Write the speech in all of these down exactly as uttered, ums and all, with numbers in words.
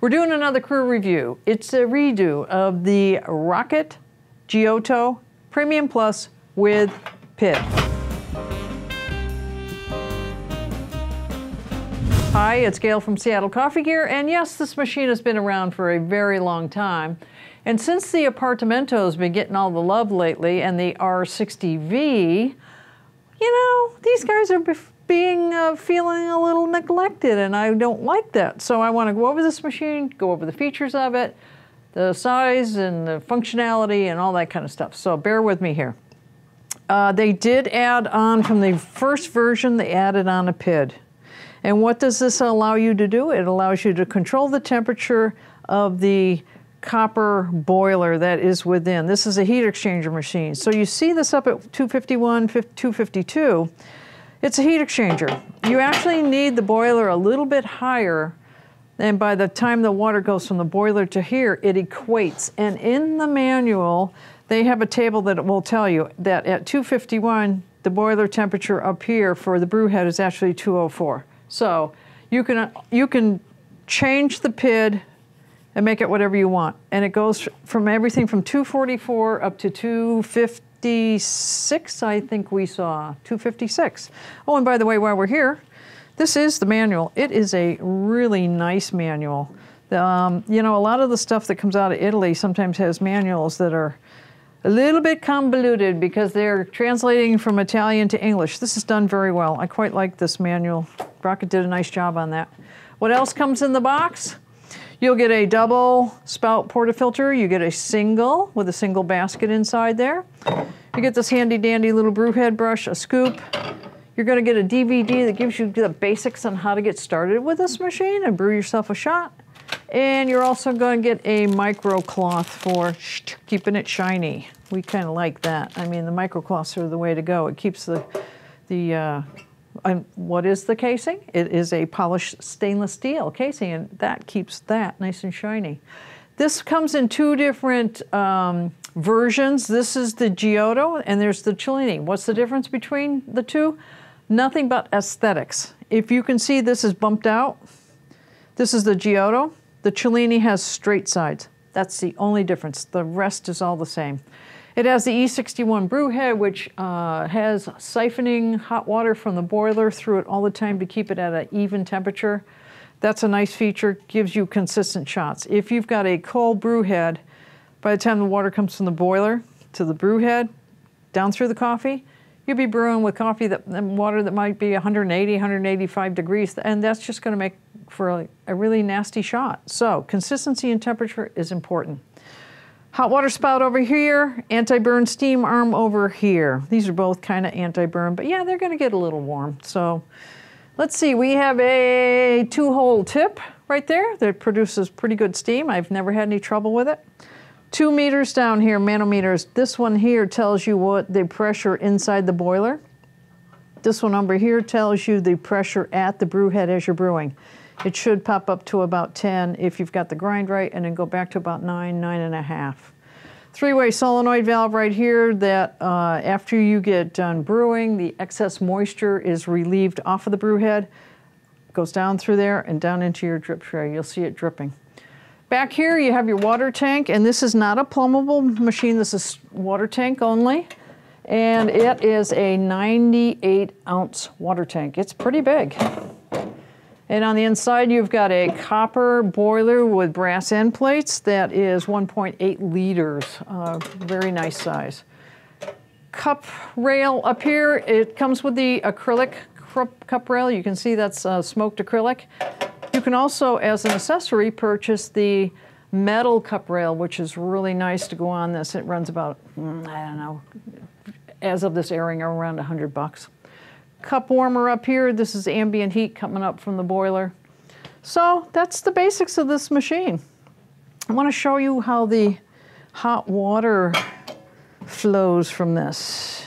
We're doing another crew review. It's a redo of the Rocket Giotto Premium Plus with P I D. Hi, it's Gail from Seattle Coffee Gear, and yes, this machine has been around for a very long time. And since the Apartamento's been getting all the love lately, and the R sixty V, you know, these guys are being uh, feeling a little neglected, and I don't like that. So I want to go over this machine, go over the features of it, the size and the functionality and all that kind of stuff. So bear with me here. Uh, they did add on from the first version, they added on a P I D. And what does this allow you to do? It allows you to control the temperature of the copper boiler that is within. This is a heat exchanger machine. So you see this up at two fifty-one, two fifty-two. It's a heat exchanger. You actually need the boiler a little bit higher, and by the time the water goes from the boiler to here, it equates. And in the manual, they have a table that will tell you that at two fifty-one, the boiler temperature up here for the brew head is actually two oh four. So you can, you can change the P I D and make it whatever you want. And it goes from everything from two forty-four up to two fifty-six, I think we saw, two fifty-six. Oh, and by the way, while we're here, this is the manual. It is a really nice manual. Um, you know, a lot of the stuff that comes out of Italy sometimes has manuals that are a little bit convoluted because they're translating from Italian to English. This is done very well. I quite like this manual. Rocket did a nice job on that. What else comes in the box? You'll get a double spout portafilter. You get a single with a single basket inside there. You get this handy dandy little brew head brush, a scoop. You're gonna get a D V D that gives you the basics on how to get started with this machine and brew yourself a shot. And you're also gonna get a micro cloth for keeping it shiny. We kind of like that. I mean, the micro cloths are the way to go. It keeps the, the uh, and what is the casing? It is a polished stainless steel casing, and that keeps that nice and shiny. This comes in two different um, versions. This is the Giotto, and there's the Cellini. What's the difference between the two? Nothing but aesthetics. If you can see, this is bumped out. This is the Giotto. The Cellini has straight sides. That's the only difference. The rest is all the same. It has the E sixty-one brew head, which uh, has siphoning hot water from the boiler through it all the time to keep it at an even temperature. That's a nice feature, gives you consistent shots. If you've got a cold brew head, by the time the water comes from the boiler to the brew head, down through the coffee, you'll be brewing with coffee that, and water that might be one eighty, one eighty-five degrees, and that's just gonna make for a, a really nasty shot. So consistency in temperature is important. Hot water spout over here, anti-burn steam arm over here. These are both kind of anti-burn, but yeah, they're gonna get a little warm. So let's see, we have a two-hole tip right there that produces pretty good steam. I've never had any trouble with it. Two meters down here, manometers. This one here tells you what the pressure inside the boiler. This one over here tells you the pressure at the brew head as you're brewing. It should pop up to about ten if you've got the grind right, and then go back to about nine, nine and a half. Three-way solenoid valve right here that uh, after you get done brewing, the excess moisture is relieved off of the brew head, goes down through there and down into your drip tray. You'll see it dripping. Back here you have your water tank, and this is not a plumbable machine, this is water tank only. And it is a ninety-eight ounce water tank. It's pretty big. And on the inside, you've got a copper boiler with brass end plates that is one point eight liters, uh, very nice size. Cup rail up here, it comes with the acrylic cup rail. You can see that's uh, smoked acrylic. You can also, as an accessory, purchase the metal cup rail, which is really nice to go on this. It runs about, I don't know, as of this airing, around a hundred bucks. Cup warmer up here. This is ambient heat coming up from the boiler. So that's the basics of this machine. I want to show you how the hot water flows from this.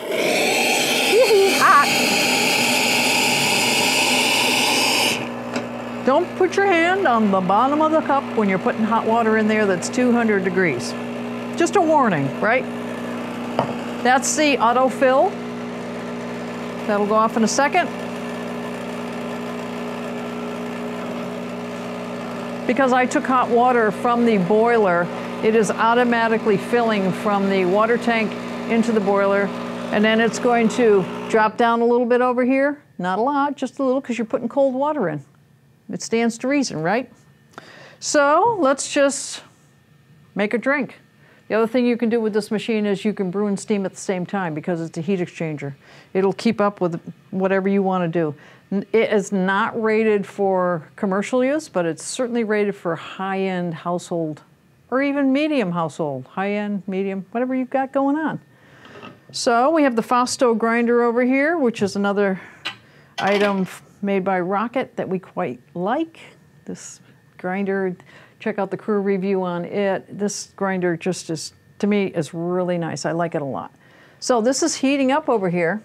Hot. Don't put your hand on the bottom of the cup when you're putting hot water in there that's two hundred degrees. Just a warning, right? That's the autofill. That'll go off in a second. because I took hot water from the boiler, it is automatically filling from the water tank into the boiler, and then it's going to drop down a little bit over here. Not a lot, just a little, because you're putting cold water in. It stands to reason, right? So let's just make a drink. The other thing you can do with this machine is you can brew and steam at the same time because it's a heat exchanger. It'll keep up with whatever you want to do. It is not rated for commercial use, but it's certainly rated for high-end household or even medium household, high-end, medium, whatever you've got going on. So we have the Fausto grinder over here, which is another item made by Rocket that we quite like. This grinder, check out the crew review on it. This grinder just is, to me, is really nice. I like it a lot. So this is heating up over here,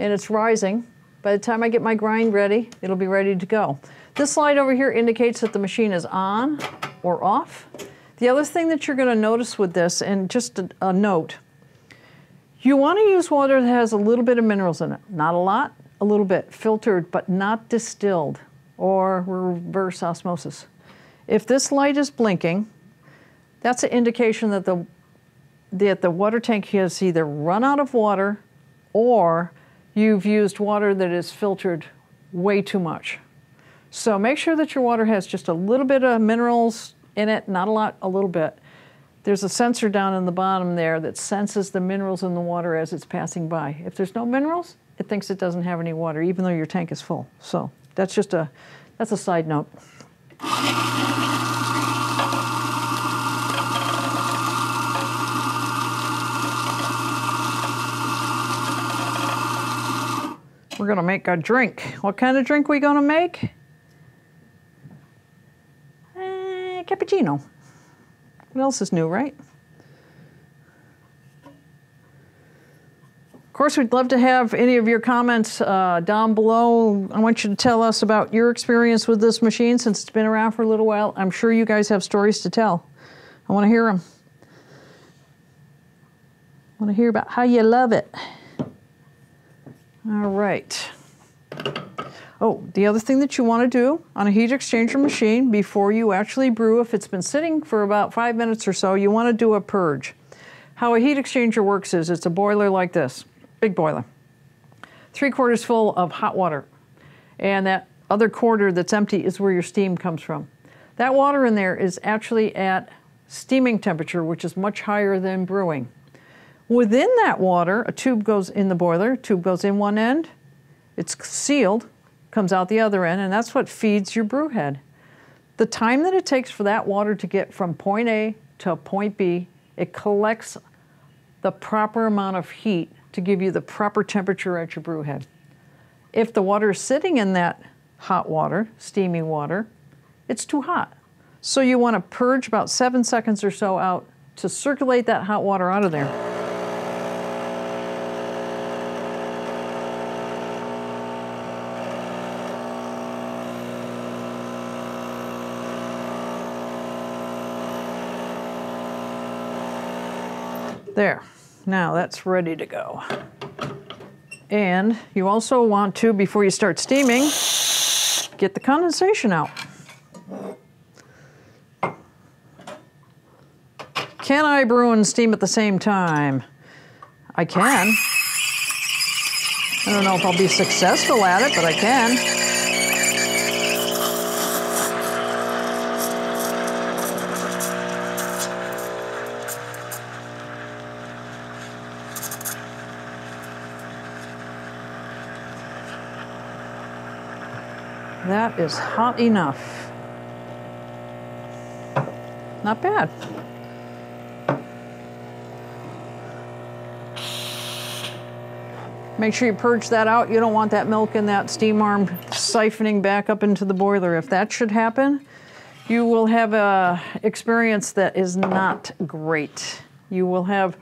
and it's rising. By the time I get my grind ready, it'll be ready to go. This light over here indicates that the machine is on or off. The other thing that you're gonna notice with this, and just a, a note, you wanna use water that has a little bit of minerals in it. Not a lot, a little bit. Filtered, but not distilled or reverse osmosis. If this light is blinking, that's an indication that the, that the water tank has either run out of water or you've used water that is filtered way too much. So make sure that your water has just a little bit of minerals in it, not a lot, a little bit. There's a sensor down in the bottom there that senses the minerals in the water as it's passing by. If there's no minerals, it thinks it doesn't have any water, even though your tank is full. So that's just a, that's a side note. We're gonna make a drink. What kind of drink we gonna make? Uh, cappuccino. What else is new, right? Of course, we'd love to have any of your comments uh, down below. I want you to tell us about your experience with this machine since it's been around for a little while. I'm sure you guys have stories to tell. I want to hear them. I want to hear about how you love it. All right. Oh, the other thing that you want to do on a heat exchanger machine before you actually brew, if it's been sitting for about five minutes or so, you want to do a purge. How a heat exchanger works is it's a boiler like this, big boiler, three quarters full of hot water. And that other quarter that's empty is where your steam comes from. That water in there is actually at steaming temperature, which is much higher than brewing. Within that water, a tube goes in the boiler, tube goes in one end, it's sealed, comes out the other end, and that's what feeds your brew head. The time that it takes for that water to get from point A to point B, it collects the proper amount of heat to give you the proper temperature at your brew head. If the water is sitting in that hot water, steamy water, it's too hot. So you want to purge about seven seconds or so out to circulate that hot water out of there. There, now that's ready to go. And you also want to, before you start steaming, get the condensation out. Can I brew and steam at the same time? I can. I don't know if I'll be successful at it, but I can. That is hot enough. Not bad. Make sure you purge that out. You don't want that milk in that steam arm siphoning back up into the boiler. If that should happen, you will have an experience that is not great. You will have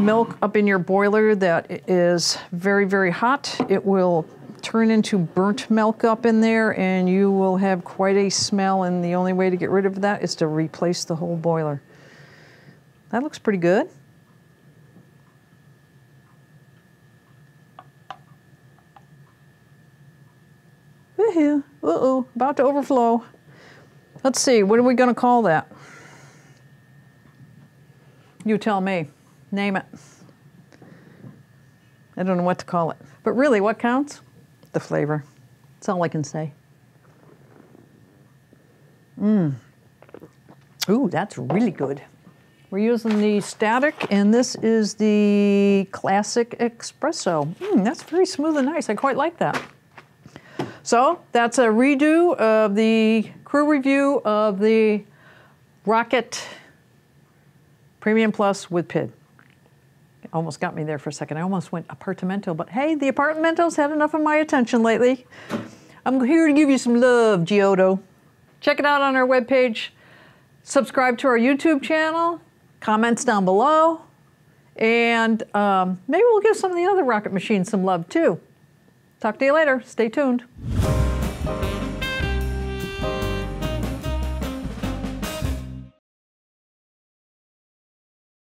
milk up in your boiler that is very, very hot. It will turn into burnt milk up in there, and you will have quite a smell, and the only way to get rid of that is to replace the whole boiler. That looks pretty good. Woohoo! Uh-oh, about to overflow. Let's see, what are we gonna call that? You tell me, name it. I don't know what to call it. But really, what counts? The flavor. That's all I can say. Mmm. Ooh, that's really good. We're using the static, and this is the classic espresso. Mm, that's very smooth and nice. I quite like that. So that's a redo of the crew review of the Rocket Premium Plus with P I D. It almost got me there for a second. I almost went Apartamento, but hey, the Apartamento's had enough of my attention lately. I'm here to give you some love, Giotto. Check it out on our webpage. Subscribe to our YouTube channel. Comments down below, and um, maybe we'll give some of the other rocket machines some love too. Talk to you later. Stay tuned.